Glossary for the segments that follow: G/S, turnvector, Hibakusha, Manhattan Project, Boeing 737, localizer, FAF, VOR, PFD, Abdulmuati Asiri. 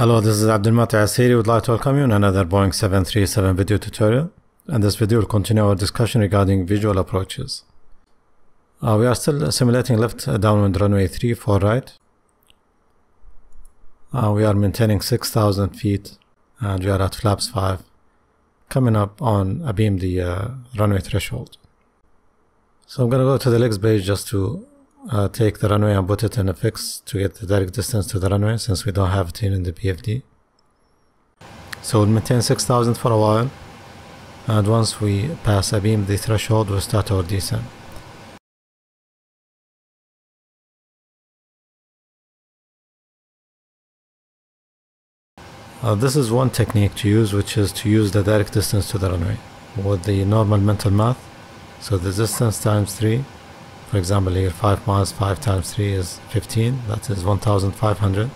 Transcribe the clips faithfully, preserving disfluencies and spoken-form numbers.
Hello, this is Abdulmuati Asiri. I would like to welcome you in another Boeing seven thirty-seven video tutorial, and this video will continue our discussion regarding visual approaches. Uh, we are still simulating left downwind runway three for right. Uh, we are maintaining six thousand feet and we are at flaps five, coming up on a beam the uh, runway threshold. So I'm going to go to the legs page just to Uh, take the runway and put it in a fix to get the direct distance to the runway, since we don't have it in the P F D. So we'll maintain six thousand for a while, and once we pass a beam the threshold, we'll start our descent. Uh, this is one technique to use, which is to use the direct distance to the runway with the normal mental math. So the distance times three. For example, here five miles, five times three is fifteen, that is one thousand five hundred.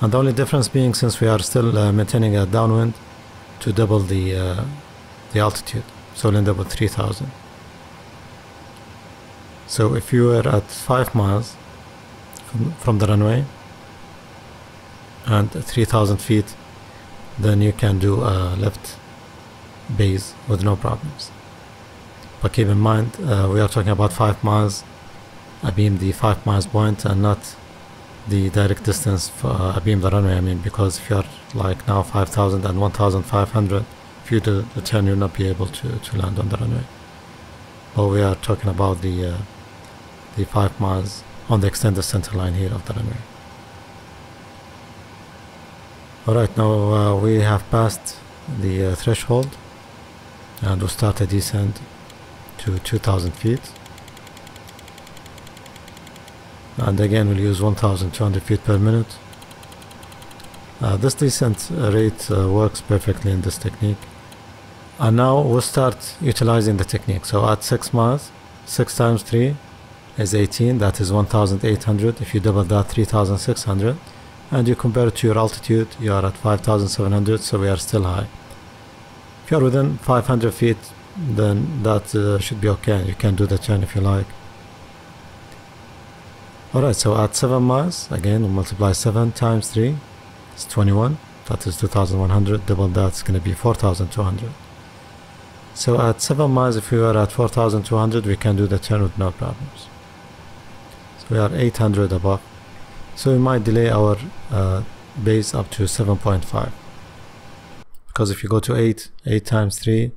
And the only difference being, since we are still uh, maintaining a downwind, to double the, uh, the altitude, so we'll end up with three thousand. So if you were at five miles from, from the runway and three thousand feet, then you can do a left base with no problems. But keep in mind, uh, we are talking about five miles, I beam the five miles point and not the direct distance for, uh, I beam the runway, I mean, because if you are like now five thousand and one thousand five hundred, if you do the turn, you will not be able to, to land on the runway. But we are talking about the, uh, the five miles on the extended center line here of the runway. Alright, now uh, we have passed the uh, threshold and we'll start a descent to two thousand feet, and again we'll use one thousand two hundred feet per minute. Uh, this descent rate uh, works perfectly in this technique, and now we'll start utilizing the technique. So at six miles, six times three is eighteen, that is one thousand eight hundred. If you double that, three thousand six hundred, and you compare it to your altitude, you are at five thousand seven hundred, so we are still high. If you are within five hundred feet, then that uh, should be okay. You can do the turn if you like. Alright, so at seven miles, again we multiply seven times three, it's twenty-one, that is two thousand one hundred, double that's going to be four thousand two hundred. So at seven miles, if we were at four thousand two hundred, we can do the turn with no problems. So we are eight hundred above, so we might delay our uh, base up to seven point five, because if you go to eight, eight times three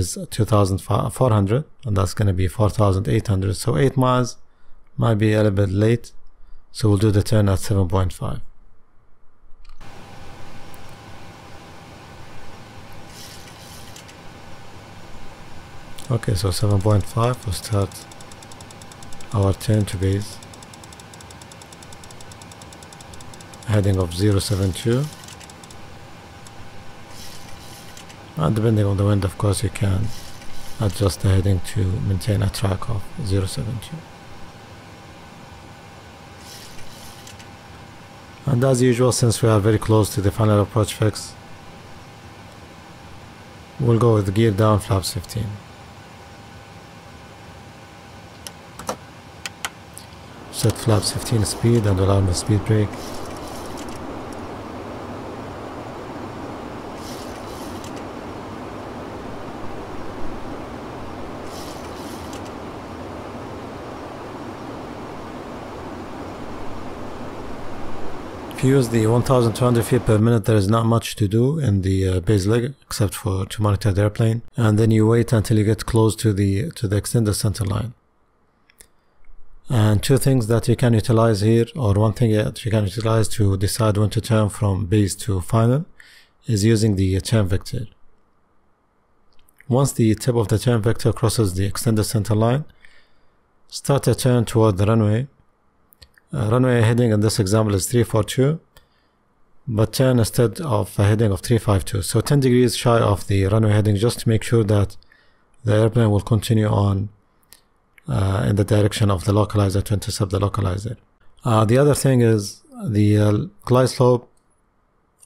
is two thousand four hundred, and that's going to be four thousand eight hundred. So eight miles might be a little bit late, so we'll do the turn at seven point five. Okay, so seven point five, we'll start our turn to base, heading of zero seven two. And depending on the wind, of course, you can adjust the heading to maintain a track of zero seven two. And as usual, since we are very close to the final approach fix, we'll go with gear down, flaps fifteen. Set flaps fifteen speed and allow the speed brake. If you use the one thousand two hundred feet per minute, there is not much to do in the uh, base leg except for to monitor the airplane, and then you wait until you get close to the to the extended center line. And two things that you can utilize here, or one thing that you can utilize to decide when to turn from base to final, is using the turn vector. Once the tip of the turn vector crosses the extended center line, start a turn toward the runway. Uh, runway heading in this example is three four two, but turn instead of a heading of three five two, so ten degrees shy of the runway heading, just to make sure that the airplane will continue on uh, in the direction of the localizer to intercept the localizer. Uh, the other thing is the uh, glide slope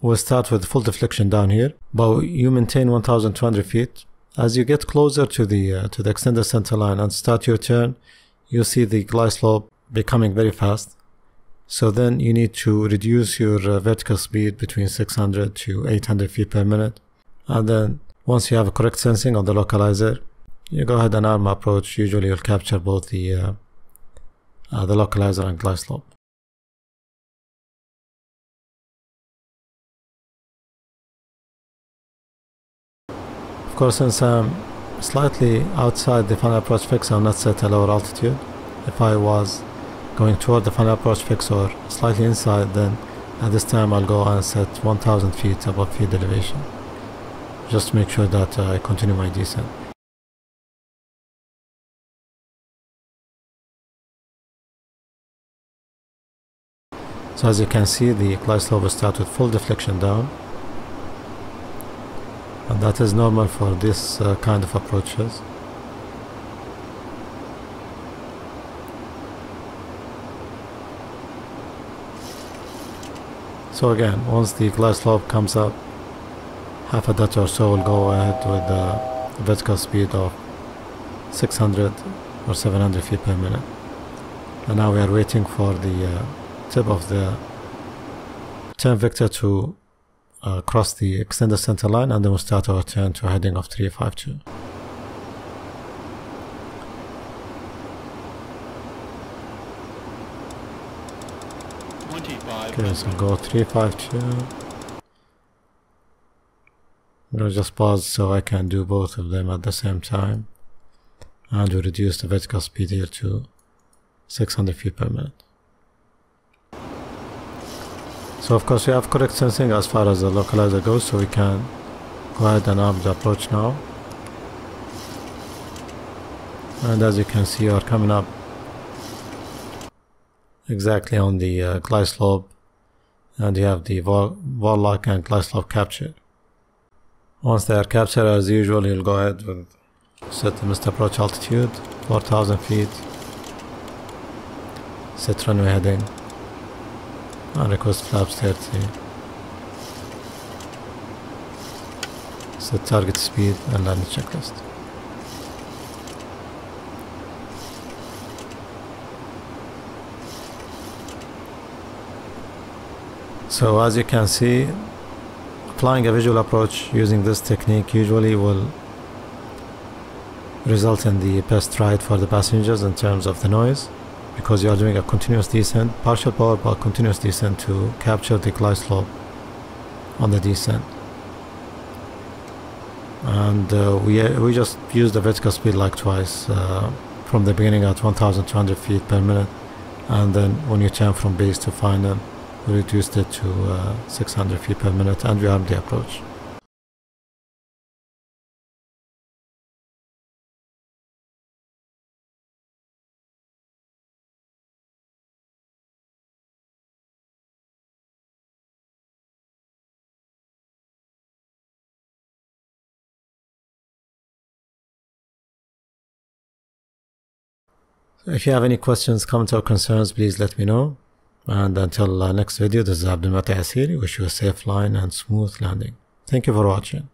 will start with full deflection down here, but you maintain one thousand two hundred feet. As you get closer to the uh, to the extended center line and start your turn, you see the glide slope becoming very fast, So then you need to reduce your uh, vertical speed between six hundred to eight hundred feet per minute. And then once you have a correct sensing on the localizer, you go ahead and arm approach. Usually you'll capture both the, uh, uh, the localizer and glide slope. Of course, since I'm slightly outside the final approach fix, I'm not set at a lower altitude. If I was going toward the final approach fix or slightly inside, then at this time I'll go and set one thousand feet above field elevation, just to make sure that uh, I continue my descent. So as you can see, the glide slope starts with full deflection down. And that is normal for this uh, kind of approaches. So again, once the glide slope comes up, half a dot or so will go ahead with a vertical speed of six hundred or seven hundred feet per minute. And now we are waiting for the uh, tip of the turn vector to Uh, cross the extended center line, and then we'll start our turn to a heading of three five two. Okay, so go three five two. I'm gonna just pause so I can do both of them at the same time, and we reduce the vertical speed here to six hundred feet per minute. So of course we have correct sensing as far as the localizer goes, so we can go ahead and arm the approach now. And as you can see, we are coming up exactly on the uh, glide slope, and you have the V O R lock and glide slope capture. Once they are captured, as usual, you'll go ahead with set the missed approach altitude, four thousand feet, set runway heading, and request flaps thirty. Set target speed and landing checklist. So as you can see, applying a visual approach using this technique usually will result in the best ride for the passengers in terms of the noise, because you are doing a continuous descent, partial power but continuous descent, to capture the glide slope on the descent. And uh, we, we just used the vertical speed like twice, uh, from the beginning at one thousand two hundred feet per minute, and then when you turn from base to final, we reduced it to uh, six hundred feet per minute, and we armed the approach. If you have any questions, comments or concerns, please let me know. And until uh, next video, this is Abdulmuati Asiri. Wish you a safe line and smooth landing. Thank you for watching.